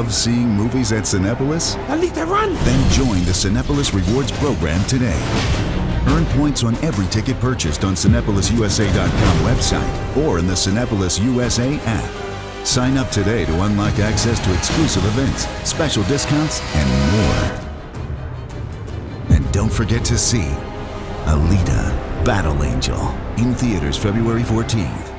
Love seeing movies at Cinepolis? Alita, run! Then join the Cinepolis Rewards program today. Earn points on every ticket purchased on CinepolisUSA.com website or in the Cinepolis USA app. Sign up today to unlock access to exclusive events, special discounts, and more. And don't forget to see Alita: Battle Angel in theaters February 14th.